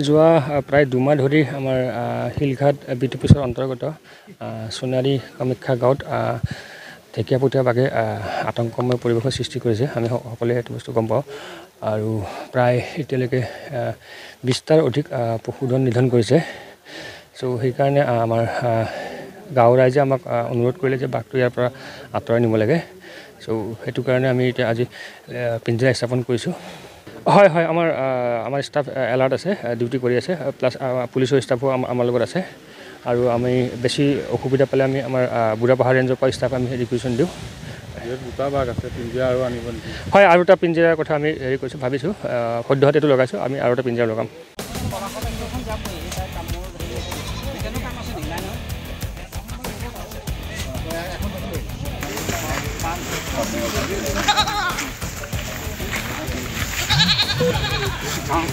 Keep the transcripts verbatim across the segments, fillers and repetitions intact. যোৱা প্ৰায় দুমাহ ধৰি আমাৰ শিলঘাট বিটিপিছৰ অন্তৰ্গত সোণাৰী কামাখ্যা গাঁৱত ঢেকীয়াপতীয়া বাঘে আতংকময় পৰিৱেশৰ সৃষ্টি কৰিছে। আমি সকলোৱে এইটো বস্তু গম পাওঁ আৰু প্ৰায় এতিয়ালৈকে বিশটাৰ অধিক পশুধন নিধন কৰিছে। সো সেইকাৰণে আমাৰ গাঁৱৰ ৰাইজে আমাক অনুৰোধ কৰিলে যে বাঘটো ইয়াৰ পৰা আঁতৰাই নিব লাগে। সো সেইটো কাৰণে আমি এতিয়া আজি পিঞ্জৰা স্থাপন কৰিছোঁ। হয় হয় আমার আমার স্টাফ এলার্ট আছে, ডিউটি করে আছে, প্লাস পুলিশের স্টাফও আমার লগত আছে। আর আমি বেশি অসুবিধা পালে আমি আমার বুড়া পাহাড় রেঞ্জের পৰা স্টাফ আমি রিকুয়েশন দিও। দুটা বাঘ আছে পিঞ্জৰা আৰু আনিব নেকি? হয়, আৰু এটা পিঞ্জৰাৰ কথা আমি হেৰি কৈছোঁ, ভাবিছোঁ সদ্যহতে এইটো লগাইছোঁ, আমি আৰু এটা পিঞ্জৰা লগাম।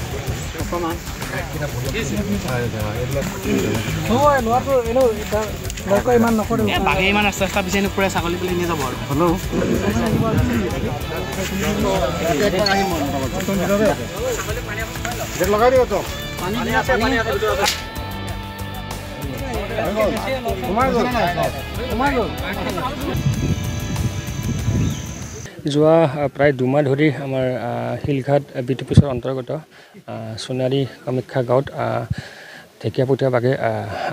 ছাগলী যোৱা প্ৰায় দুমাহ ধৰি আমাৰ শিলঘাট বিটিপিছৰ অন্তৰ্গত সোণাৰী কামাখ্যা গাঁৱত ঢেকীয়াপতীয়া বাঘে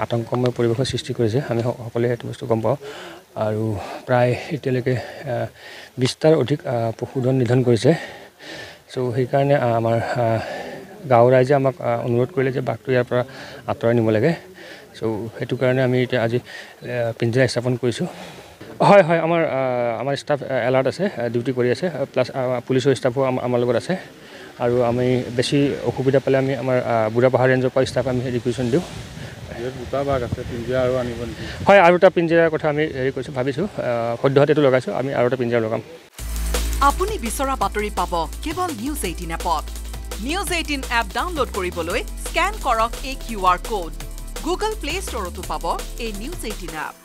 আতংকময় পৰিৱেশৰ সৃষ্টি কৰিছে। আমি সকলোৱে এইটো বস্তু গম পাওঁ আৰু প্ৰায় এতিয়ালৈকে বিশটাৰ অধিক পশুধন নিধন কৰিছে। সো সেইকাৰণে আমাৰ গাঁৱৰ ৰাইজে আমাক অনুৰোধ কৰিলে যে বাঘটো ইয়াৰ পৰা আঁতৰাই নিব লাগে। সো সেইটো কাৰণে আমি এতিয়া আজি পিঞ্জৰা স্থাপন কৰিছোঁ। হয় হয় আমাৰ আমাৰ স্টাফ এলাৰ্ট আছে, ডিউটি কৰি আছে, প্লাছ পুলিচৰ স্টাফও আমাৰ লগত আছে। আৰু আমি বেছি অসুবিধা পালে আমি আমাৰ বুঢ়া পাহাৰ ৰেঞ্জৰ পৰা স্টাফ আমি ৰিকুয়েশন দিওঁ। দুটা বাঘ আছে পিঞ্জৰা আৰু আনিব নেকি? হয়, আৰু এটা পিঞ্জৰাৰ কথা আমি হেৰি কৈছোঁ, ভাবিছোঁ সদ্যহতে এইটো লগাইছোঁ, আমি আৰু এটা পিঞ্জৰা লগাম। আপুনি বিচৰা বাতৰি পাব কেৱল নিউজ এইটিন এপত। নিউজ এইটিন এপ ডাউনলোড কৰিবলৈ স্কেন কৰক এই Q R code. Google play ষ্টৰতো পাব এই নিউজ এইটিন এপ।